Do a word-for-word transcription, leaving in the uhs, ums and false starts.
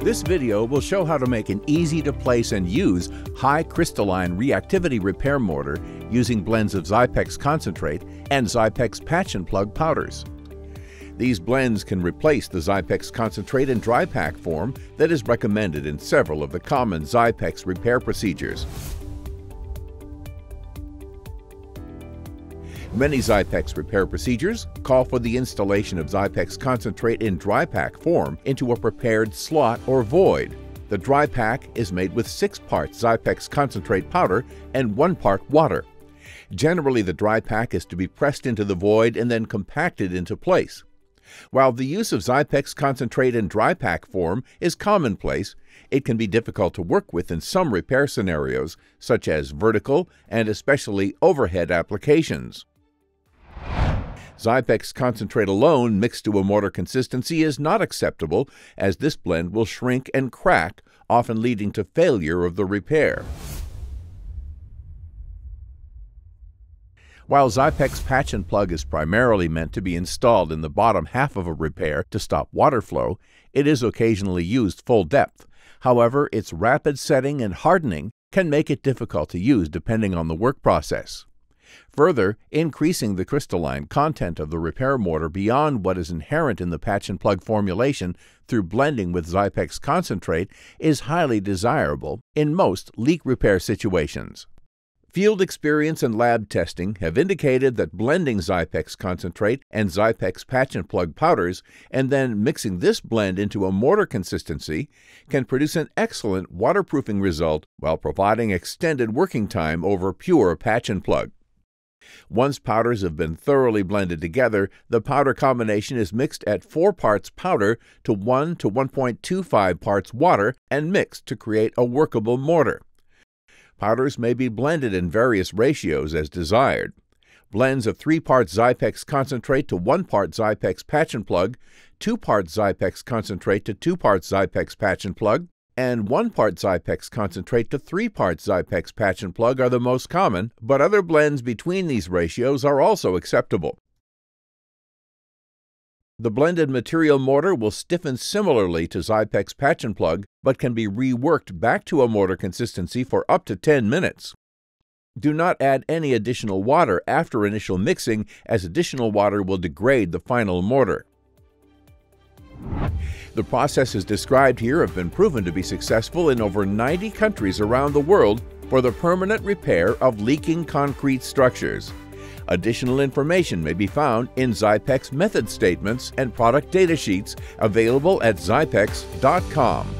This video will show how to make an easy-to-place and use high crystalline reactivity repair mortar using blends of Zypex concentrate and Zypex patch and plug powders. These blends can replace the Zypex concentrate in dry pack form that is recommended in several of the common Zypex repair procedures. Many Zypex repair procedures call for the installation of Zypex concentrate in dry pack form into a prepared slot or void. The dry pack is made with six parts Zypex concentrate powder and one part water. Generally, the dry pack is to be pressed into the void and then compacted into place. While the use of Zypex concentrate in dry pack form is commonplace, it can be difficult to work with in some repair scenarios, such as vertical and especially overhead applications. Zypex concentrate alone mixed to a mortar consistency is not acceptable, as this blend will shrink and crack, often leading to failure of the repair. While Zypex patch and plug is primarily meant to be installed in the bottom half of a repair to stop water flow, it is occasionally used full depth. However, its rapid setting and hardening can make it difficult to use depending on the work process. Further, increasing the crystalline content of the repair mortar beyond what is inherent in the patch and plug formulation through blending with Zypex concentrate is highly desirable in most leak repair situations. Field experience and lab testing have indicated that blending Zypex concentrate and Zypex patch and plug powders and then mixing this blend into a mortar consistency can produce an excellent waterproofing result while providing extended working time over pure patch and plug. Once powders have been thoroughly blended together, the powder combination is mixed at four parts powder to one to one point two five parts water and mixed to create a workable mortar. Powders may be blended in various ratios as desired. Blends of three parts Zypex concentrate to one part Zypex patch and plug, two parts Zypex concentrate to two parts Zypex patch and plug, and one part Zypex concentrate to three parts Zypex patch and plug are the most common, but other blends between these ratios are also acceptable. The blended material mortar will stiffen similarly to Zypex patch and plug, but can be reworked back to a mortar consistency for up to ten minutes. Do not add any additional water after initial mixing, as additional water will degrade the final mortar. The processes described here have been proven to be successful in over ninety countries around the world for the permanent repair of leaking concrete structures. Additional information may be found in Zypex method statements and product data sheets available at zypex dot com.